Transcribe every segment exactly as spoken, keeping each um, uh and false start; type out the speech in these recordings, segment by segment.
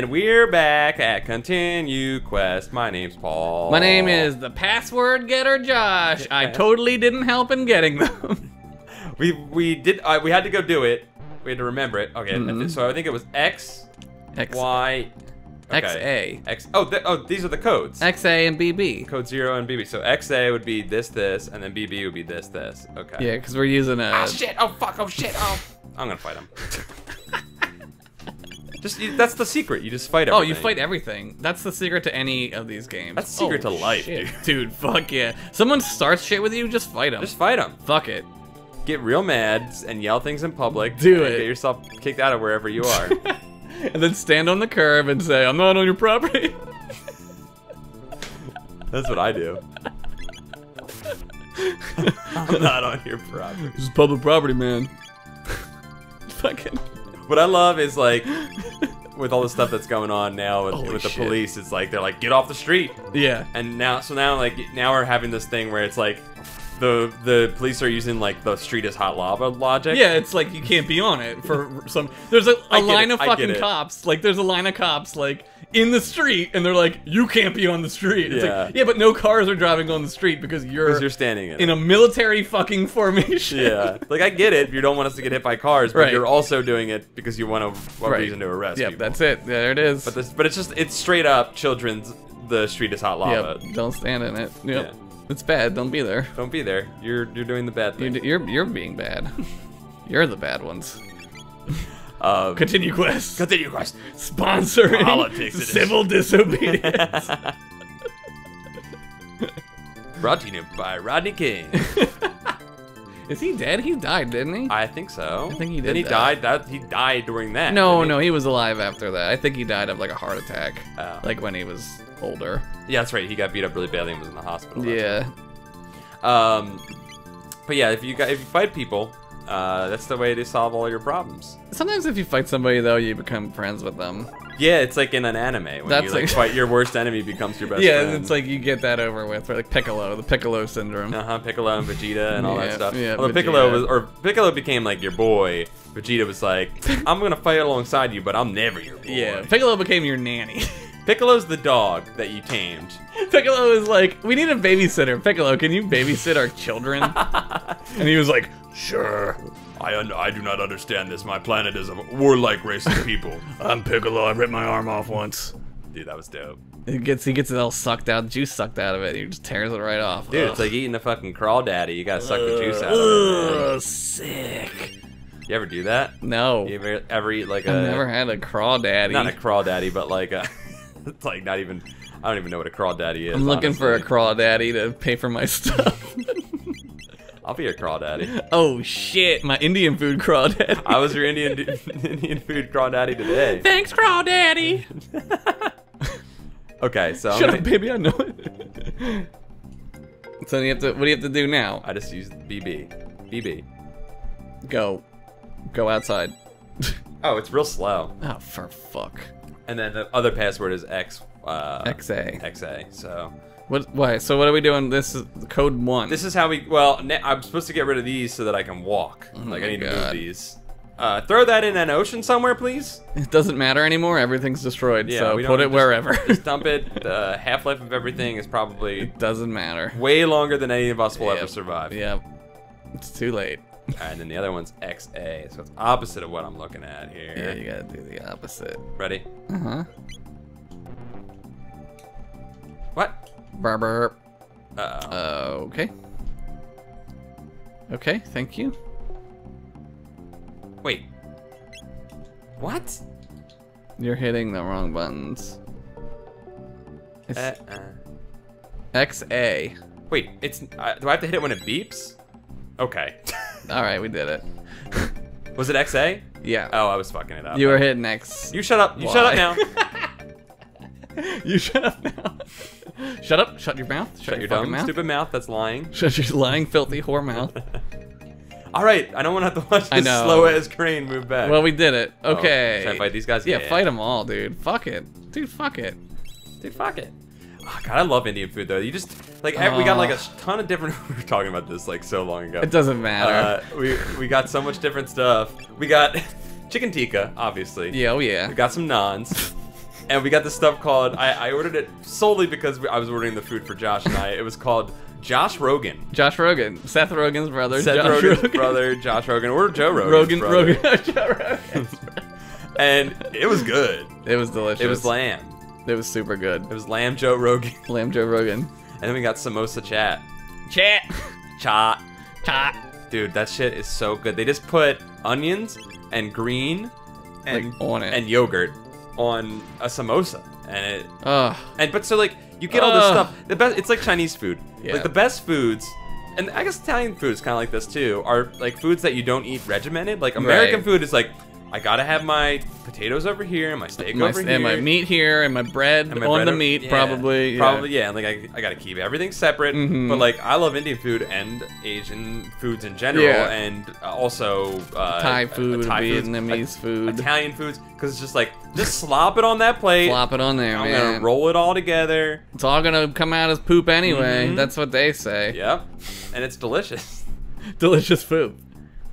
And we're back at Continue Quest. My name's Paul. My name is the password getter, Josh. I totally didn't help in getting them. we we did. Uh, we had to go do it. We had to remember it. Okay. Mm-hmm. So I think it was X, X Y, okay. X A. X. Oh, th oh, these are the codes. X A and B B. Code zero and B B. So X A would be this, this, and then B B would be this, this. Okay. Yeah, because we're using a. Oh shit! Oh fuck! Oh shit! Oh. I'm gonna fight him. Just that's the secret. You just fight everything. Oh, you fight everything. That's the secret to any of these games. That's the secret oh, to life, shit. dude. Dude, fuck yeah. Someone starts shit with you, just fight them. Just fight them. Fuck it. Get real mad and yell things in public. Do and it. Get yourself kicked out of wherever you are. And then stand on the curb and say, "I'm not on your property." That's what I do. I'm not on your property. This is public property, man. Fucking. What I love is, like, with all the stuff that's going on now with, with the shit. police, it's like they're like, "Get off the street." Yeah. And now, so now, like, now we're having this thing where it's like, the the police are using like the street is hot lava logic. Yeah, it's like you can't be on it for some. There's a, a line it, of fucking cops. Like, there's a line of cops like in the street, and they're like, "You can't be on the street." It's yeah. like, yeah, but no cars are driving on the street because you're you're standing in, in a military fucking formation. Yeah, like I get it. You don't want us to get hit by cars, but right. you're also doing it because you want a, a right. reason to arrest. Yeah, people. that's it. There it is. But this, but it's just it's straight up children's. The street is hot lava. Yep. Don't stand in it. Yep. Yeah. It's bad. Don't be there. Don't be there. You're you're doing the bad thing. You're you're, you're being bad. You're the bad ones. Um, Continue Quest. Continue Quest. Sponsoring politics. Civil disobedience. Brought to you by Rodney King. Is he dead? He died, didn't he? I think so. I think he did. Then he die. died. That he died during that. No, no, he? he was alive after that. I think he died of like a heart attack, oh. like when he was. older. Yeah, that's right. He got beat up really badly and was in the hospital. Yeah. Right. Um, but yeah, if you got, if you fight people, uh, that's the way to solve all your problems. Sometimes if you fight somebody though, you become friends with them. Yeah, it's like in an anime when that's you like, like fight your worst enemy becomes your best yeah, friend. Yeah, it's like you get that over with, right? Like Piccolo, the Piccolo syndrome. Uh huh. Piccolo and Vegeta and all yeah, that stuff. Yeah. Although Piccolo was, or Piccolo became like your boy. Vegeta was like, I'm gonna fight alongside you, but I'm never your boy. Yeah. Piccolo became your nanny. Piccolo's the dog that you tamed. Piccolo is like, we need a babysitter. Piccolo, can you babysit our children? And he was like, sure. I un I do not understand this. My planet is a warlike race of people. I'm Piccolo. I ripped my arm off once. Dude, that was dope. It gets he gets it all sucked out, juice sucked out of it. He just tears it right off. Dude, ugh. It's like eating a fucking crawdaddy. You gotta suck uh, the juice out of it. Oh, sick. You ever do that? No. You ever ever eat like a? I've never had a crawdaddy. Not a crawdaddy, but like a. It's like not even, I don't even know what a crawdaddy is. I'm looking honestly. for a crawdaddy to pay for my stuff. I'll be your crawdaddy. Oh shit, my Indian food crawdaddy. I was your Indian Indian food crawdaddy today. Thanks, crawdaddy. Okay, so shut I'm gonna... up, baby. I know it. So you have to. What do you have to do now? I just used B B. B B. Go, go outside. Oh, it's real slow. Oh, for fuck. And then the other password is X. Uh, X A. X A. So. What? Why? So what are we doing? This is code one. This is how we. Well, I'm supposed to get rid of these so that I can walk. Oh like I need God. to move these. Uh, throw that in an ocean somewhere, please. It doesn't matter anymore. Everything's destroyed. Yeah, so we don't put it just, wherever. Just dump it. The uh, half-life of everything is probably. It doesn't matter. Way longer than any of us will yep. ever survive. Yep. It's too late. Alright, and then the other one's X A, so it's opposite of what I'm looking at here. Yeah, you gotta do the opposite. Ready? Uh-huh. What? Burp. Uh-oh. Uh, okay. Okay, thank you. Wait. What? You're hitting the wrong buttons. It's uh-uh. X A. Wait, it's... Uh, do I have to hit it when it beeps? Okay. All right, we did it. Was it X A? Yeah. Oh, I was fucking it up. You were hitting X. You shut up. You y. shut up now. You shut up now. Shut up. Shut your mouth. Shut, shut your, your dumb, mouth. stupid mouth that's lying. Shut your lying, filthy whore mouth. All right, I don't want to have to watch this slow-ass crane move back. Well, we did it. Okay. Oh, should I fight these guys? Yeah, yeah, fight them all, dude. Fuck it. Dude, fuck it. Dude, fuck it. Oh, God, I love Indian food though. You just like uh, we got like a ton of different. We were talking about this like so long ago. It doesn't matter. Uh, we we got so much different stuff. We got chicken tikka, obviously. Yeah, oh yeah. We got some naans. and we got this stuff called, I, I ordered it solely because we, I was ordering the food for Josh and I. It was called Josh Rogan. Josh Rogan. Seth Rogan's brother. Seth Josh Rogan's Rogan. brother, Josh Rogan, or Joe Rogan's Rogan, brother. Rogan, Joe Rogan's brother. And it was good. It was delicious. It was lamb. It was super good. It was lamb Joe Rogan. Lamb Joe Rogan. And then we got samosa chat. Chat. Chat. Chat. Dude, that shit is so good. They just put onions and green and like on it. and yogurt on a samosa, and it Ugh. and but so like you get Ugh. all this stuff. The best, it's like Chinese food. Yeah. Like the best foods, and I guess Italian food is kind of like this too. Are like foods that you don't eat regimented. Like American right. food is like, I gotta have my potatoes over here and my steak my, over here and my meat here and my bread and my on bread the meat yeah, probably. Yeah. Probably yeah. And like I, I gotta keep everything separate. Mm-hmm. But like I love Indian food and Asian foods in general, yeah. and also uh, Thai food, Thai Vietnamese foods, food, Italian foods, because it's just like just slop it on that plate, slop it on there. I'm man. gonna roll it all together. It's all gonna come out as poop anyway. Mm-hmm. That's what they say. Yep, and it's delicious. Delicious food.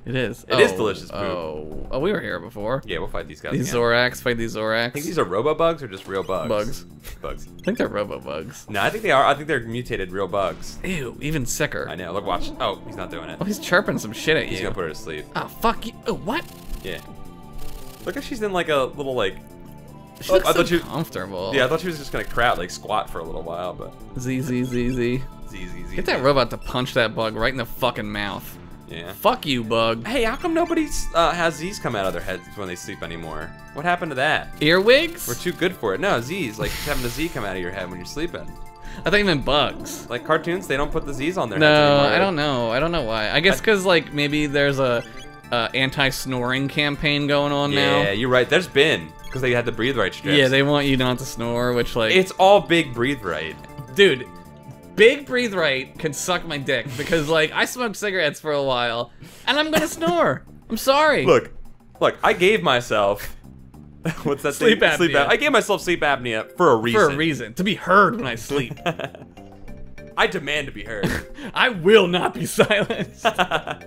It is. It oh, is delicious food. Oh. oh, we were here before. Yeah, we'll fight these guys. These again. Zoraks, fight these Zoraks. I think these are robo-bugs or just real bugs? Bugs. Bugs. I think they're robo-bugs. No, I think they are. I think they're mutated real bugs. Ew, even sicker. I know. Look, watch. Oh, he's not doing it. Oh, he's chirping some shit at he's you. He's gonna put her to sleep. Oh, fuck you. Oh, what? Yeah. Look how she's in like a little like... She oh, looks I so thought she... comfortable. Yeah, I thought she was just gonna crap, like squat for a little while, but... Z, Z, Z, Z. Z, Z, Z. Get that robot to punch that bug right in the fucking mouth. Yeah. Fuck you, bug. Hey, how come nobody uh, has Z's come out of their heads when they sleep anymore? What happened to that? Earwigs? We're too good for it. No, Z's. Like, having a Z come out of your head when you're sleeping. I think even bugs. Like, cartoons, they don't put the Z's on their no, heads anymore. No, I don't know. I don't know why. I guess because, like, maybe there's a uh, anti-snoring campaign going on yeah, now. Yeah, you're right. There's been. Because they had the Breathe Right strips. Yeah, they want you not to snore, which, like... It's all Big Breathe Right. Dude... Big Breathe Right can suck my dick because, like, I smoked cigarettes for a while, and I'm gonna snore. I'm sorry. Look, look, I gave myself what's that sleep thing? apnea. Sleep ap I gave myself sleep apnea for a reason. For a reason, to be heard when I sleep. I demand to be heard. I will not be silenced. I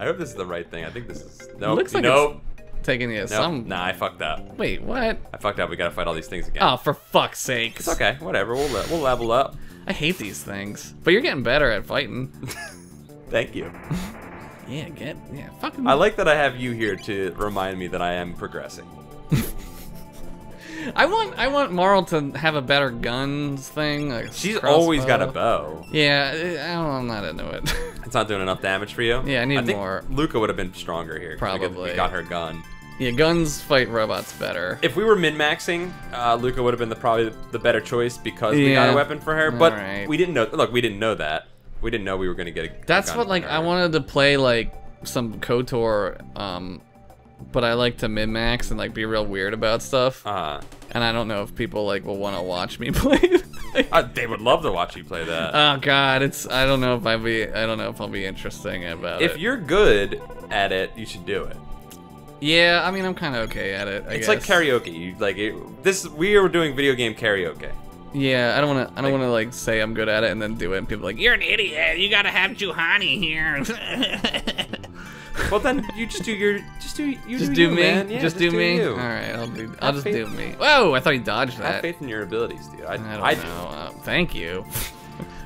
hope this is the right thing. I think this is no. Nope. Looks like nope. it's taking you nope. some. Nah, I fucked up. Wait, what? I fucked up. We gotta fight all these things again. Oh, for fuck's sake. It's okay. Whatever. We'll we'll level up. I hate these things, but you're getting better at fighting. Thank you. Yeah, get yeah, fucking. I like that I have you here to remind me that I am progressing. I want I want Marl to have a better guns thing. Like she's always got a bow. Yeah, I I'm not into it. It's not doing enough damage for you. Yeah, I need I think more. Luca would have been stronger here. Probably. We got her gun. Yeah, guns fight robots better. If we were min-maxing, uh, Luca would have been the, probably the better choice because yeah. we got a weapon for her. But right. we didn't know. Look, we didn't know that. We didn't know we were gonna get. A That's gun what like I wanted to play like some KOTOR, um, but I like to min-max and like be real weird about stuff. Uh-huh. And I don't know if people like will want to watch me play. uh, they would love to watch you play that. Oh God, it's I don't know if I be I don't know if I'll be interesting about if it. If you're good at it, you should do it. Yeah, I mean, I'm kind of okay at it. I it's guess. like karaoke. You, like it, this, we are doing video game karaoke. Yeah, I don't want to. I don't like, want to like say I'm good at it and then do it, and people are like, "You're an idiot. You gotta have Juhani here." Well, then you just do your, just do, you just do, do you, me, man. Yeah, just, just do, do me. You. All right, I'll do. I'll have just faith. do me. Whoa, I thought you dodged that. Have faith in your abilities, dude. I, I don't I, know. Uh, thank you.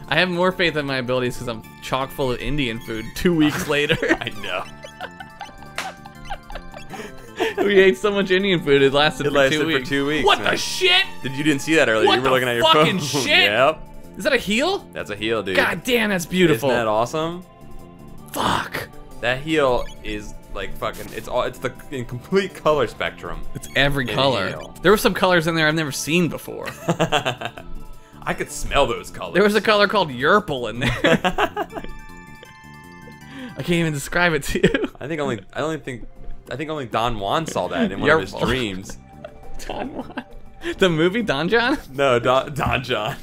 I have more faith in my abilities because I'm chock full of Indian food. Two weeks later, I know. We ate so much Indian food, it lasted, it for, lasted two weeks. for two weeks. What man. the shit? Did You didn't see that earlier. What you were looking at your phone. What the fucking shit? Yep. Is that a heel? That's a heel, dude. God damn, that's beautiful. Isn't that awesome? Fuck. That heel is like fucking, it's all. It's the in complete color spectrum. It's every color. There were some colors in there I've never seen before. I could smell those colors. There was a color called Yerple in there. I can't even describe it to you. I think only, I only think... I think only Don Juan saw that in one Yerple. of his dreams. Don Juan? The movie Don John? No, Don, Don John.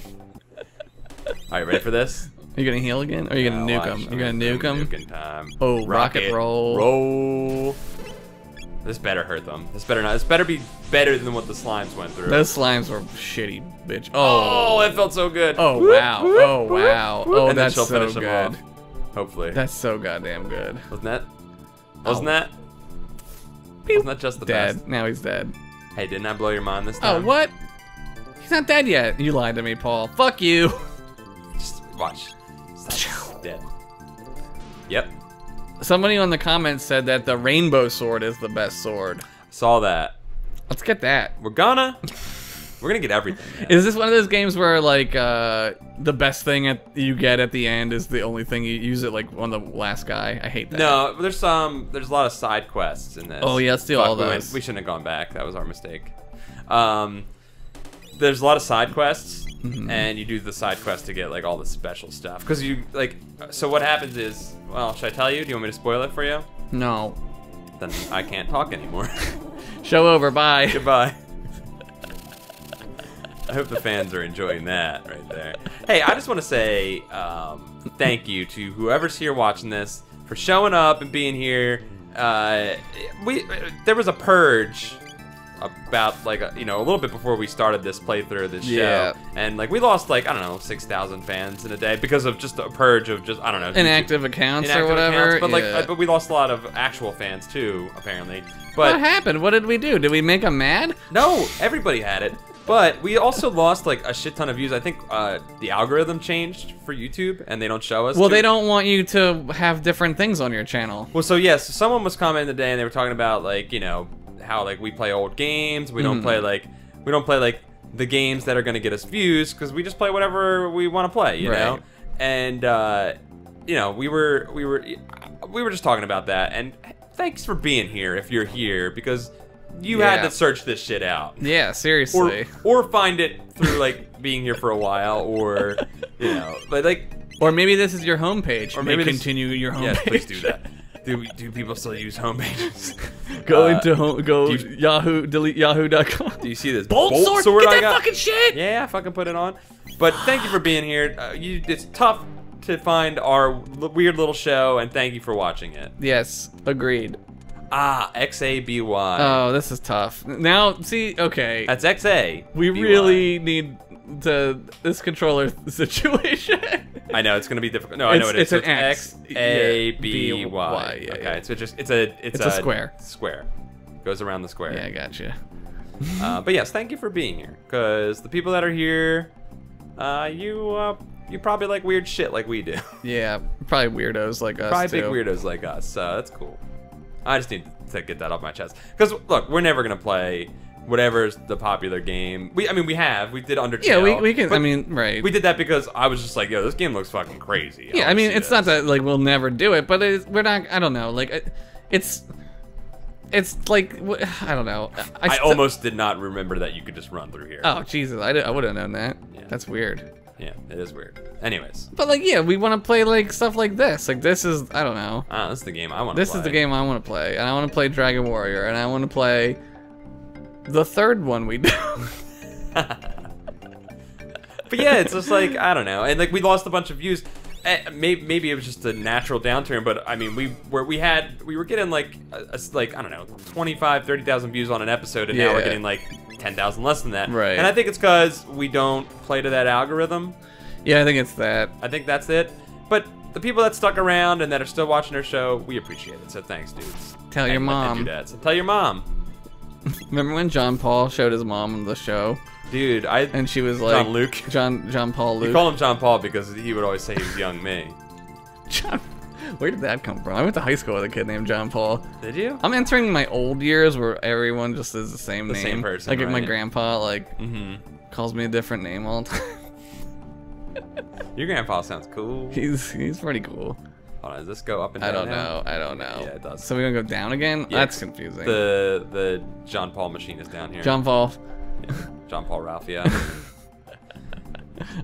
Alright, ready for this? Are you gonna heal again? Or are you gonna uh, nuke watch. him? You're gonna nuke him? Nuking time. Oh, rocket, rocket roll. Roll. This better hurt them. This better not. This better be better than what the slimes went through. Those slimes were shitty, bitch. Oh, oh that felt so good. Oh, wow. Oh, wow. Oh, and that's then she'll so finish good. Them off. Hopefully. That's so goddamn good. Wasn't that? Wasn't oh. that? Wasn't that just the dead. best? Now he's dead. Hey, didn't I blow your mind this time? Oh, what? He's not dead yet. You lied to me, Paul. Fuck you. Just watch. Stop. Dead. Yep. Somebody on the comments said that the rainbow sword is the best sword. Saw that. Let's get that. We're gonna. We're gonna get everything. Man. Is this one of those games where like uh, the best thing at, you get at the end is the only thing you use it like on the last guy? I hate that. No, there's some. Um, there's a lot of side quests in this. Oh yeah, let's do Fuck, all those. We, went, we shouldn't have gone back. That was our mistake. Um, there's a lot of side quests, mm-hmm. and you do the side quest to get like all the special stuff. Cause you like. So what happens is, well, should I tell you? Do you want me to spoil it for you? No. Then I can't talk anymore. Show over. Bye. Goodbye. I hope the fans are enjoying that right there. Hey, I just want to say um, thank you to whoever's here watching this for showing up and being here. Uh, we there was a purge about like a, you know a little bit before we started this playthrough of this show, yeah. and like we lost like I don't know six thousand fans in a day because of just a purge of just I don't know inactive YouTube, accounts inactive or whatever. Accounts, but yeah. like, but we lost a lot of actual fans too apparently. But what happened? What did we do? Did we make them mad? No, everybody had it. But we also lost like a shit ton of views. I think uh, the algorithm changed for YouTube, and they don't show us. Well, too. They don't want you to have different things on your channel. Well, so yes, yeah, so someone was commenting today, and they were talking about like you know how like we play old games. We don't mm. play like we don't play like the games that are gonna get us views because we just play whatever we want to play, you right. know. And uh, you know we were we were we were just talking about that. And thanks for being here if you're here because. You yeah. had to search this shit out. Yeah, seriously. Or, or find it through like being here for a while, or you know, but like, or maybe this is your homepage. Or maybe continue this, your homepage. Yes, please do that. Do do people still use homepages? Go uh, into home, go you, Yahoo, delete Yahoo dot com. Do you see this bolt, bolt sword? sword Get that I got? fucking shit! Yeah, I fucking put it on. But thank you for being here. Uh, you, it's tough to find our weird little show, and thank you for watching it. Yes, agreed. Ah, X A B Y. Oh, this is tough. Now, see, okay. That's X A. We really need to, this controller situation. I know, it's going to be difficult. No, I know what it is. It's an X. X A B Y. Okay, so just, it's a, it's a square. Square. Goes around the square. Yeah, I gotcha. uh, but yes, thank you for being here. Because the people that are here, uh, you, uh, you probably like weird shit like we do. Yeah, probably weirdos like us, Probably too. big weirdos like us, so that's cool. I just need to get that off my chest. Because, look, we're never going to play whatever's the popular game. We, I mean, we have. We did Undertale. Yeah, we, we can, I mean, right. We did that because I was just like, yo, this game looks fucking crazy. Yeah, I, I mean, it's this. not that, like, we'll never do it, but it's, we're not, I don't know. Like, it's, it's like, I don't know. I, I almost did not remember that you could just run through here. Oh, Jesus, I, I would have known that. Yeah. That's weird. Yeah, it is weird. Anyways. But like, yeah, we want to play like stuff like this. Like this is, I don't know. Ah, this is the game I want to play. This is the game I want to play. And I want to play Dragon Warrior. And I want to play the third one we do. But yeah, it's just like, I don't know. And like we lost a bunch of views. Maybe, maybe it was just a natural downturn, but I mean, we were we had we were getting like a, a, like I don't know, twenty-five, thirty thousand views on an episode, and yeah. now we're getting like ten thousand less than that. Right. And I think it's because we don't play to that algorithm. Yeah, I think it's that. I think that's it. But the people that stuck around and that are still watching our show, we appreciate it. So thanks, dudes. Tell your mom. Do that. So tell your mom. Remember when John Paul showed his mom the show? Dude, I and she was like John Luke, John John Paul Luke. You call him John Paul because he would always say he was young me. John, where did that come from? I went to high school with a kid named John Paul. Did you? I'm entering my old years where everyone just is the same the name. The same person. Like right? my grandpa, like mm-hmm. calls me a different name all the time. Your grandpa sounds cool. He's he's pretty cool. Hold on, does this go up and down? I don't know. Now? I don't know. Yeah, it does. So we're gonna go down again? Yeah, that's confusing. The the John Paul machine is down here. John Paul. Yeah. John Paul Ralph, yeah.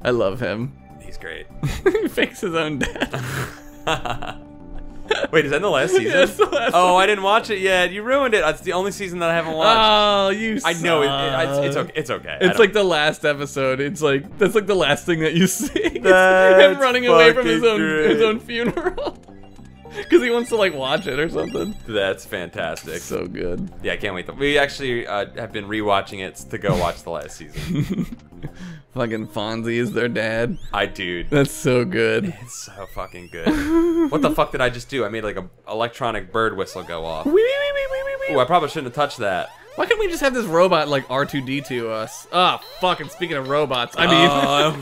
I love him. He's great. He fakes his own death. Wait, is that in the last season? Yeah, the last oh, one. I didn't watch it yet. You ruined it. It's the only season that I haven't watched. Oh, you I suck. know. It, it, it's, it's okay. It's, okay. it's like the last episode. It's like, that's like the last thing that you see. That's him running away from his own, his own funeral. Because he wants to like watch it or something. That's fantastic. So good. Yeah, I can't wait. To, we actually uh, have been rewatching it to go watch the last season. Fucking Fonzie is their dad. I dude. That's so good. It's so fucking good. What the fuck did I just do? I made like a electronic bird whistle go off. Wee, wee, wee, wee, wee, wee. Ooh, I probably shouldn't have touched that. Why can't we just have this robot like R two D two us? Ah, oh, fucking speaking of robots, I mean. Uh,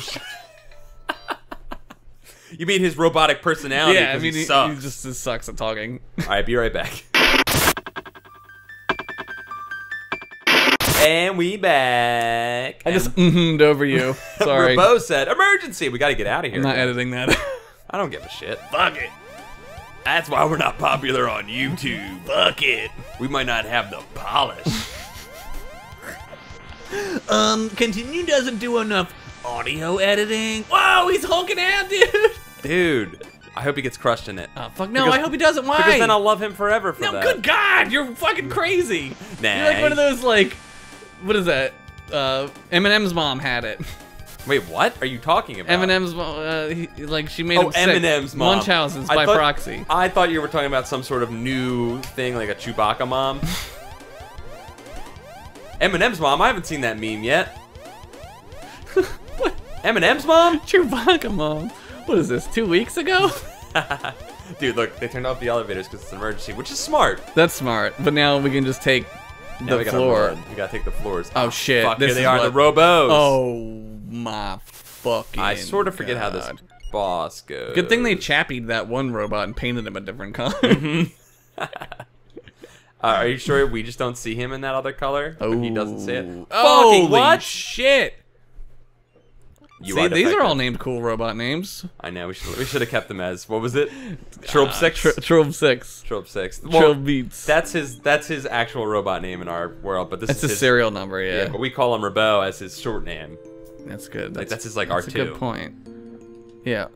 you mean his robotic personality? Yeah, I mean he, he, sucks. he just he sucks at talking. All right, be right back. And we back. I and just mm-hmmed over you. Sorry. Rebo said, "Emergency! We got to get out of here." I'm not editing that. I don't give a shit. Fuck it. That's why we're not popular on YouTube. Fuck it. We might not have the polish. um, Continue doesn't do enough audio editing. Whoa, he's hulking out, dude. Dude, I hope he gets crushed in it. Oh, fuck no, because, I hope he doesn't. Why? Because then I'll love him forever for no, that. No, good God, you're fucking crazy. Nah. You're like one of those, like, what is that? Uh, Eminem's mom had it. Wait, what are you talking about? Eminem's, uh, he, like she made. Oh, Eminem's mom. Munchausen's by proxy. I thought you were talking about some sort of new thing, like a Chewbacca mom. Eminem's mom. I haven't seen that meme yet. What? Eminem's mom? Chewbacca mom. What is this? Two weeks ago? Dude, look, they turned off the elevators because it's an emergency, which is smart. That's smart. But now we can just take the now we floor. Gotta we gotta take the floors. Oh shit! Fuck, this here they are, what... the Robos. Oh. My fucking I sort of forget God. how this boss goes. Good thing they chappied that one robot and painted him a different color. uh, are you sure we just don't see him in that other color? Oh, he doesn't see it. Oh, fucking what? Shit! You see, are these are all named cool robot names. I know we should we should have kept them as what was it? Trope six. Trope six. Trope six. Trope beats. That's his that's his actual robot name in our world, but this that's is his serial number. Yeah. yeah, but we call him Rebo as his short name. That's good. That's, like, that's his, like, that's R two. That's a good point. Yeah.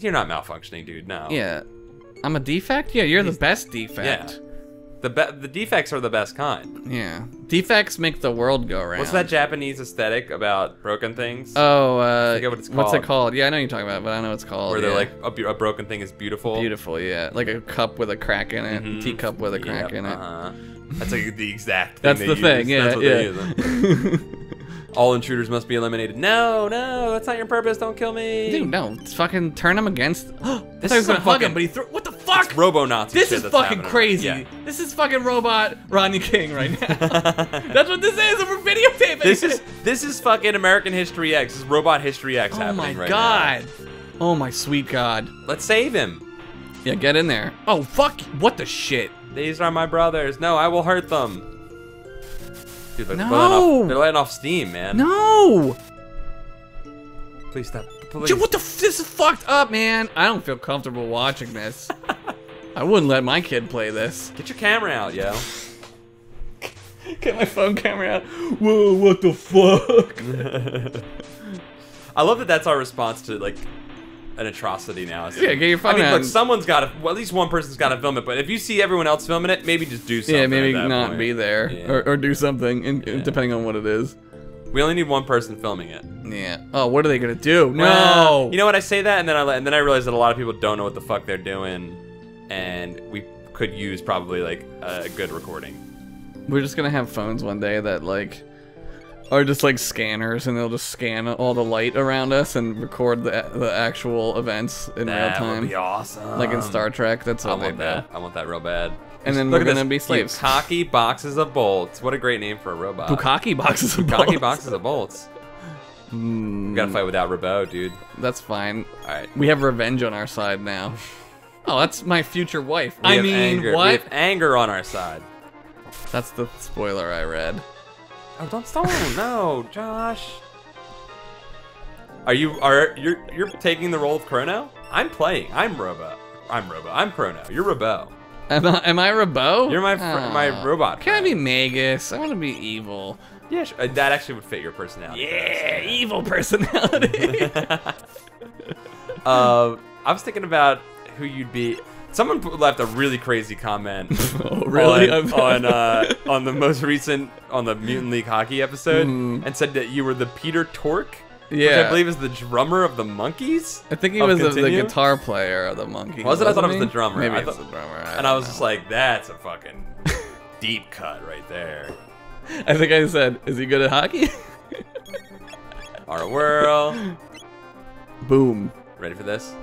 You're not malfunctioning, dude, no. Yeah. I'm a defect? Yeah, you're He's, the best defect. Yeah. The, be the defects are the best kind. Yeah. Defects make the world go around. What's that Japanese aesthetic about broken things? Oh, uh, what it's what's it called? Yeah, I know you're talking about it, but I don't know what it's called. Where yeah. they're like, a, a broken thing is beautiful. Beautiful, yeah. Like a cup with a crack in it, mm-hmm. teacup with a crack yep, in it. Uh-huh. That's like the exact thing That's they the use. thing, yeah. That's what yeah. they use. All intruders must be eliminated. No, no, that's not your purpose. Don't kill me. Dude, no. Fucking turn him against. This is gonna fuck him, but he threw. What the fuck? It's Robo-Nazi shit that's happening. This is fucking crazy. Yeah. This is fucking robot Rodney King right now. That's what this is. We're videotaping. This is this is fucking American History X. This is Robot History X oh happening right God. now. Oh my God. Oh my sweet God. Let's save him. Yeah, get in there. Oh fuck! What the shit? These are my brothers. No, I will hurt them. Dude, they're, no. letting off, they're letting off steam, man. No! Please stop. Please. Dude, what the f- this is fucked up, man. I don't feel comfortable watching this. I wouldn't let my kid play this. Get your camera out, yo. Get my phone camera out. Whoa, what the fuck? I love that that's our response to, like, an atrocity now. Yeah, get your phone out. I mean, look, someone's got to, well, at least one person's got to film it, but if you see everyone else filming it, maybe just do something. Yeah, maybe not point. be there yeah. or, or do something, in, yeah. depending on what it is. We only need one person filming it. Yeah. Oh, what are they going to do? No. Well, you know what? I say that, and then I, and then I realize that a lot of people don't know what the fuck they're doing, and we could use probably, like, a good recording. We're just going to have phones one day that, like, Or just like scanners, and they'll just scan all the light around us and record the the actual events in that real time. That would be awesome. Like in Star Trek, that's all I want they that. do. I want that real bad. And just then we're gonna be slaves. Bukkake boxes of bolts. What a great name for a robot. Bukkake boxes of bolts. Bukkake boxes of bolts. Mm. We gotta fight without Rebo, dude. That's fine. All right, we have revenge on our side now. Oh, that's my future wife. We I have mean, anger. what? We have anger on our side. That's the spoiler I read. Oh, don't stall! No, Josh. Are you are you're you're taking the role of Chrono? I'm playing. I'm Robo. I'm Robo. I'm Chrono. You're Rebo. Am I, am I Rebo? You're my oh. my robot. Can friend. I be Magus? I want to be evil. Yeah, sure. That actually would fit your personality. Yeah, best. evil personality. uh, I was thinking about who you'd be. Someone left a really crazy comment. Oh, really? On on, uh, on the most recent on the Mutant League Hockey episode, mm. and said that you were the Peter Tork, yeah, which I believe is the drummer of the Monkees. I think he was the, the guitar player of the Monkees. Was it? I thought it was the drummer. Maybe it's the drummer. I and I was know. just like, that's a fucking deep cut right there. I think I said, "Is he good at hockey?" Our world. Boom. Ready for this?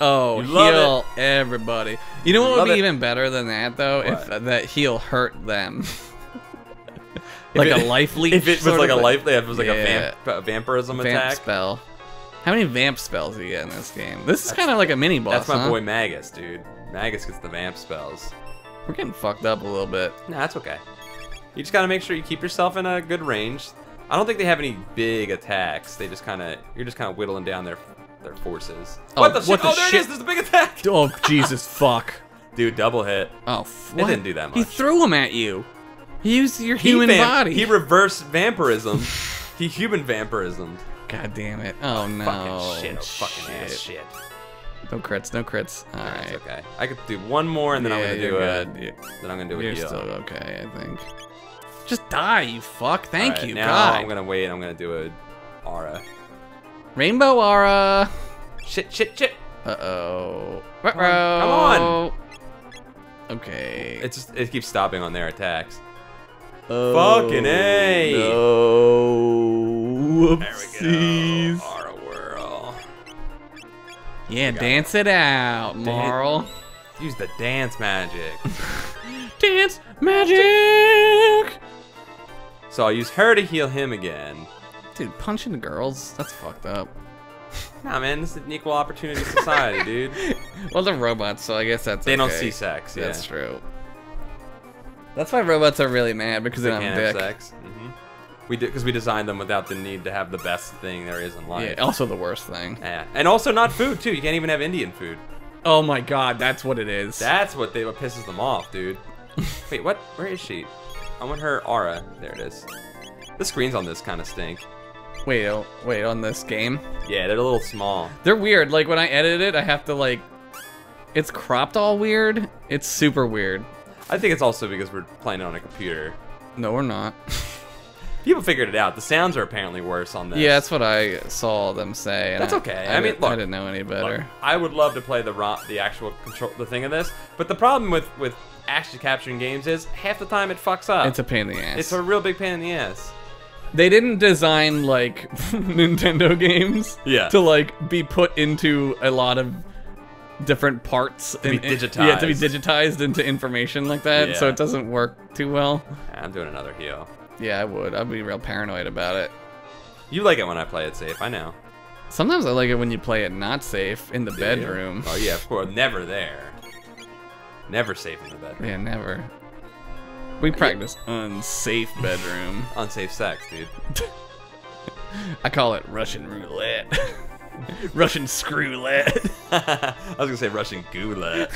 Oh, heal it. everybody. You know what love would be it. even better than that, though? What? If uh, that heal hurt them. Like it, a life leech? If it was like a life leech, if it was like yeah. a, vamp, a vampirism vamp attack. Spell. How many vamp spells do you get in this game? This is kind of like a mini boss. That's my huh? boy Magus, dude. Magus gets the vamp spells. We're getting fucked up a little bit. Nah, that's okay. You just gotta make sure you keep yourself in a good range. I don't think they have any big attacks. They just kind of, you're just kind of whittling down their their forces. Oh, what the, what the oh, there shit? It is. There's a big attack. Oh, Jesus, fuck. Dude, double hit. Oh, fuck. It didn't do that much. He threw him at you. He used your he human body. He reversed vampirism. He human vampirismed. God damn it. Oh, oh no. Fucking shit. Oh, fucking shit. Ass shit. No crits, no crits. All yeah, right. It's okay. I could do one more and then yeah, I'm going to do a... Yeah. Then I'm going to do a heal. You're still okay, I think. Just die, you fuck. Thank right, you, now God. Now I'm going to wait. I'm going to do a aura. Rainbow aura. Shit, shit, shit. Uh-oh. Come, come on. Okay. It's just, it keeps stopping on their attacks. Oh, fucking A! No. Whoopsies. There we go. Whirl. Yeah, dance it, it out, Marl. Use the dance magic. Dance magic! So I'll use her to heal him again. Dude, punching girls? That's fucked up. Nah, man, this is an equal opportunity society, dude. Well, they're robots, so I guess that's They okay. don't see sex, yeah. That's true. That's why robots are really mad, because they, they don't have, dick. have sex. Mm-hmm. We do because we designed them without the need to have the best thing there is in life. Yeah, also the worst thing. Yeah. And also not food too. You can't even have Indian food. Oh my God, that's what it is. That's what they what pisses them off, dude. Wait, what? Where is she? I want her aura. There it is. The screens on this kind of stink. Wait, oh, wait, on this game? Yeah, they're a little small. They're weird. Like when I edit it, I have to like. It's cropped all weird. It's super weird. I think it's also because we're playing it on a computer. No, we're not. People figured it out. The sounds are apparently worse on this. Yeah, that's what I saw them say. That's I, okay. I, I mean, did, look, I didn't know any better. Look, I would love to play the rom the actual control, the thing of this, but the problem with with actually capturing games is half the time it fucks up. It's a pain in the ass. It's a real big pain in the ass. They didn't design like Nintendo games yeah. to like be put into a lot of. Different parts to be digitized. And, yeah, to be digitized into information like that, yeah. So it doesn't work too well. I'm doing another heal. Yeah, I would. I'd be real paranoid about it. You like it when I play it safe, I know. Sometimes I like it when you play it not safe in the Dude. bedroom. Oh yeah, of course. Never there. Never safe in the bedroom. Yeah, never. We practice unsafe bedroom. Unsafe sex, dude. I call it Russian roulette. Russian screwlet. I was gonna say Russian goulet.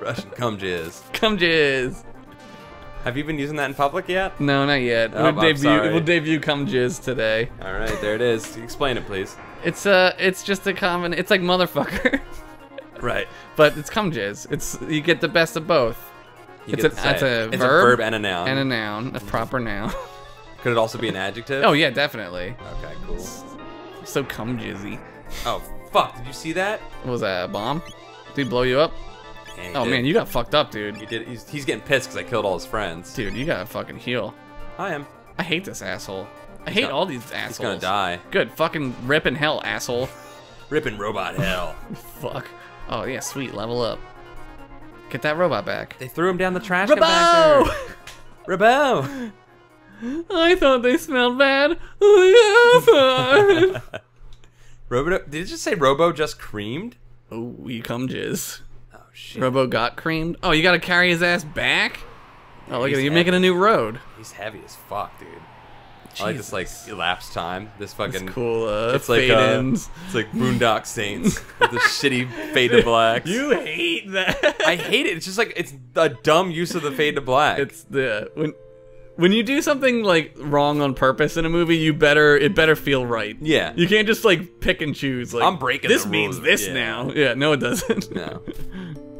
Russian cum jizz. Cum jizz. Have you been using that in public yet? No, not yet. Oh, we'll, debut, we'll debut cum jizz today. All right, there it is. Explain it, please. It's uh, it's just a common. It's like motherfucker. Right. But it's cum jizz. It's you get the best of both. You it's a, that's a it's verb, a verb and a noun. And a noun, a proper noun. Could it also be an adjective? Oh yeah, definitely. Okay, cool. It's, So cum jizzy. Oh fuck! Did you see that? What was that, a bomb? Did he blow you up? Yeah, oh did. man, you got fucked up, dude. He did. He's, he's getting pissed because I killed all his friends. Dude, you gotta fucking heal. I am. I hate this asshole. I he's hate gonna, all these assholes. He's gonna die. Good fucking rip in hell, asshole. Rip in robot hell. Fuck. Oh yeah, sweet. Level up. Get that robot back. They threw him down the trash can back there. Rebo. I thought they smelled bad. Robo, did it just say Robo just creamed? Oh, you cum jizz. Oh shit. Robo got creamed. Oh, you gotta carry his ass back. Oh, look at you making a new road. He's heavy as fuck, dude. Jesus. I like this like elapsed time. This fucking it's cool. Uh, it's like uh, ins. It's like Boondock Saints with the shitty fade to blacks. You hate that. I hate it. It's just like it's a dumb use of the fade to black. It's the when. When you do something like wrong on purpose in a movie, you better it better feel right. Yeah, you can't just like pick and choose. Like I'm breaking this the rules. means this yeah. now. Yeah, no, it doesn't. No,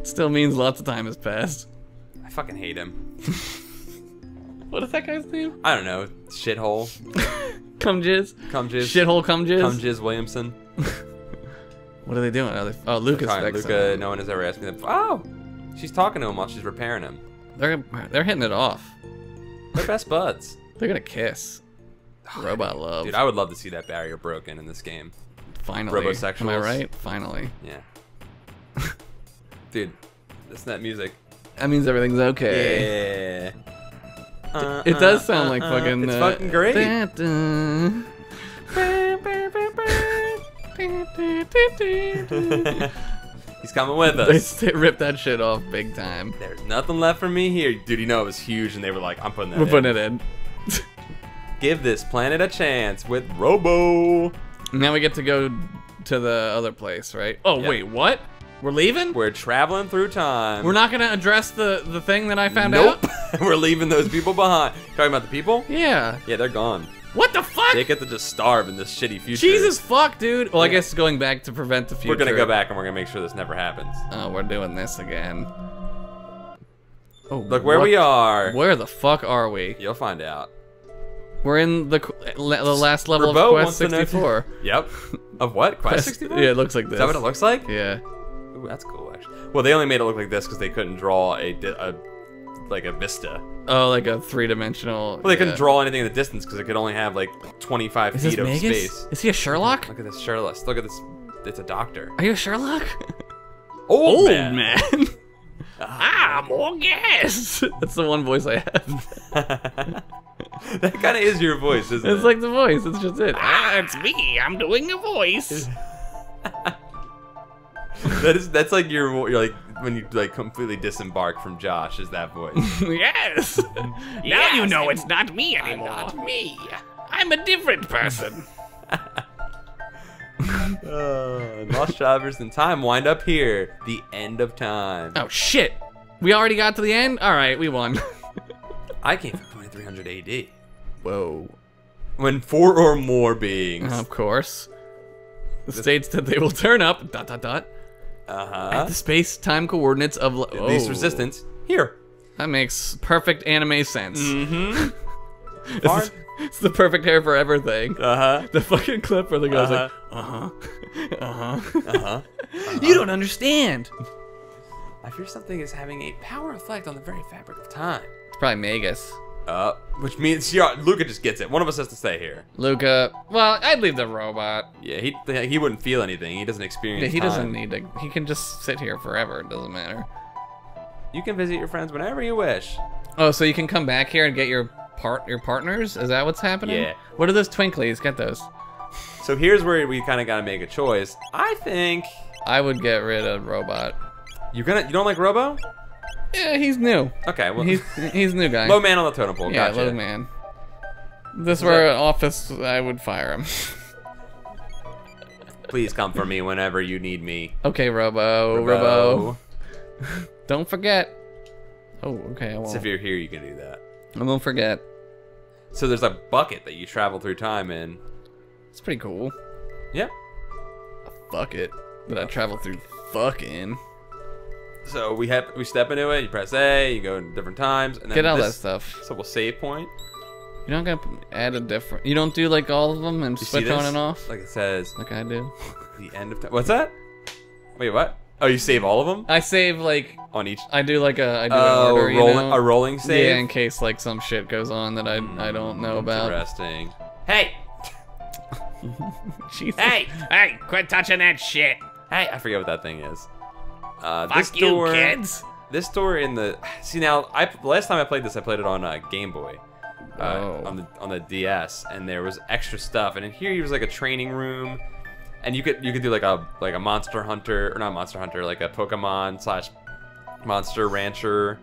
it still means lots of time has passed. I fucking hate him. What is that guy's name? I don't know. Shithole. Cum jizz. Cum jizz. Shithole. Cum jizz. Cum jizz Williamson. What are they doing? Are they, oh, Lucas. Luca. No one has ever asked me that. Oh, she's talking to him while she's repairing him. They're they're hitting it off. They're best buds. They're gonna kiss. Robot love. Dude, I would love to see that barrier broken in this game. Finally. Robosexuals. Am I right? Finally. Yeah. Dude, that's not music. That means everything's okay. Yeah. uh, it does sound uh, like fucking. Uh, it's uh, fucking great. Da, da. He's coming with us. They ripped that shit off big time. There's nothing left for me here, dude. You know it was huge, and they were like, "I'm putting that." We're in. putting it in. Give this planet a chance with Robo. Now we get to go to the other place, right? Oh yep. Wait, what? We're leaving? We're traveling through time. We're not gonna address the, the thing that I found nope. out? Nope. We're leaving those people behind. Talking about the people? Yeah. Yeah, they're gone. What the fuck? They get to just starve in this shitty future. Jesus fuck, dude. Well, yeah. I guess going back to prevent the future. We're gonna go back and we're gonna make sure this never happens. Oh, we're doing this again. Oh, look where what? we are. Where the fuck are we? You'll find out. We're in the the last level Robo of Quest sixty-four. Yep. Of what? Quest sixty-four? Yeah, it looks like this. Is that what it looks like? Yeah. Ooh, that's cool, actually. Well, they only made it look like this because they couldn't draw a, a, like a vista. Oh, like a three-dimensional. Well, they yeah. couldn't draw anything in the distance because it could only have like twenty-five Is feet of Magus? space. Is he a Sherlock? Look at this Sherlock. Look at this. It's a doctor. Are you a Sherlock? Old, Old man. man. Ah, Monkees. That's the one voice I have. That kind of is your voice, isn't it's it? It's like the voice. It's just it. Ah, it's me. I'm doing a voice. That is, that's like your, you're like when you like completely disembark from Josh is that voice. Yes. Now yes, you know it's not me anymore. I'm not me. I'm a different person. uh, lost travelers in time wind up here. The end of time. Oh shit. We already got to the end? All right, we won. I came from twenty-three hundred A D. Whoa. When four or more beings. Of course. The states that they will turn up, dot, dot, dot. Uh-huh. At the space-time coordinates of oh. least resistance here. That makes perfect anime sense. Mm-hmm. it's, it's the perfect hair forever thing. Uh-huh. The fucking clip where the guy's uh-huh. like, uh-huh, uh-huh, uh-huh. Uh-huh. You don't understand. I fear something is having a power effect on the very fabric of time. It's probably Magus. Uh, which means yeah, Luca just gets it. One of us has to stay here. Luca, well, I'd leave the robot. Yeah, he he wouldn't feel anything. He doesn't experience. Yeah, he time. doesn't need to. He can just sit here forever. It doesn't matter. You can visit your friends whenever you wish. Oh, so you can come back here and get your part your partners? Is that what's happening? Yeah. What are those twinklies? Get those. So here's where we kind of gotta make a choice. I think I would get rid of robot. You're gonna you don't like Robo? Yeah, he's new. Okay, well, he's he's new guy. Low man on the totem pole. Yeah, gotcha. Low man. This is were that... an office, I would fire him. Please come for me whenever you need me. Okay, Robo, Robo. Robo. Don't forget. Oh, okay. I won't. So if you're here, you can do that. I won't forget. So there's a bucket that you travel through time in. It's pretty cool. Yeah. A bucket that I travel through fucking. So we have we step into it. You press A. You go in different times. And then get all this, that stuff. So we'll save point. You're not gonna add a different. You don't do like all of them and you switch on and off. Like it says. Like I do. The end of time. What's that? Wait, what? Oh, you save all of them? I save like on each. I do like a. I do oh, an order, you rolling, know? a rolling save. Yeah, in case like some shit goes on that I mm, I don't know about. Interesting. Hey. Jesus. Hey, hey! Quit touching that shit. Hey, I forget what that thing is. Uh, Fuck this door, you, kids! This door in the see now. I last time I played this, I played it on uh, Game Boy, uh, oh. on the on the D S, and there was extra stuff. And in here, it was like a training room, and you could you could do like a like a Monster Hunter or not Monster Hunter, like a Pokemon slash Monster Rancher,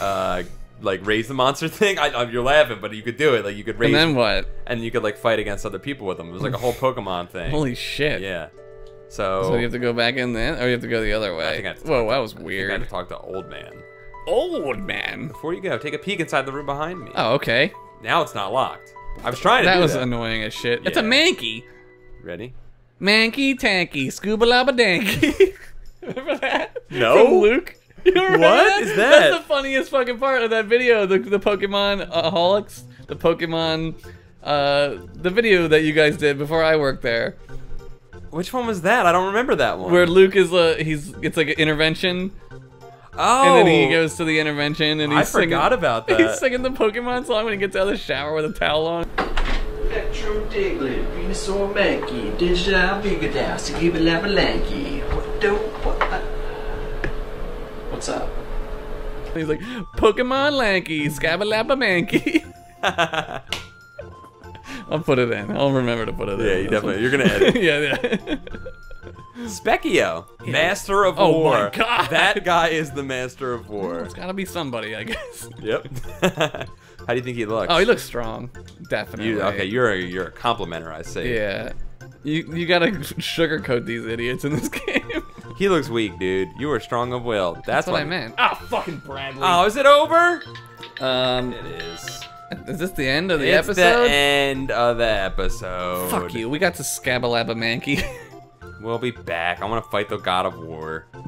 uh, like raise the monster thing. I, I, you're laughing, but you could do it. Like you could raise. And then what? And you could like fight against other people with them. It was like a whole Pokemon thing. Holy shit! Yeah. So, so you have to go back in then? Or you have to go the other way? I think I have to Whoa, that was weird. I think I have to talk to old man. Old man? Before you go, take a peek inside the room behind me. Oh, okay. Now it's not locked. I was trying to that do was that. was annoying as shit. Yeah. It's a Mankey. Ready? Mankey tanky, scuba laba danky. Remember that? No. From Luke? You remember what that? is that? That's the funniest fucking part of that video. The, the Pokemon uh, holics. The Pokemon... Uh, the video that you guys did before I worked there. Which one was that? I don't remember that one. Where Luke is, uh, he's, it's like an intervention. Oh. And then he goes to the intervention and he's I singing. I forgot about that. He's singing the Pokemon song when he gets out of the shower with a towel on. Electro Diglett, Venusaur Mankey, Digital Bigodow, Skibalabalanky. What do, what What's up? He's like, Pokemon lanky, scabalappa manky. I'll put it in. I'll remember to put it in. Yeah, you definitely. You're gonna edit. yeah, yeah. Specchio, yeah. Master of oh War. Oh my God, that guy is the Master of War. It's gotta be somebody, I guess. Yep. How do you think he looks? Oh, he looks strong. Definitely. You, okay, you're a you're a complimenter, I say. Yeah. You you gotta sugarcoat these idiots in this game. He looks weak, dude. You are strong of will. That's, That's what funny. I meant. Oh, fucking Bradley. Oh, is it over? Um, it is. Is this the end of the it's episode? It's the end of the episode. Fuck you. We got to Scabalabba Mankey. We'll be back. I want to fight the God of War.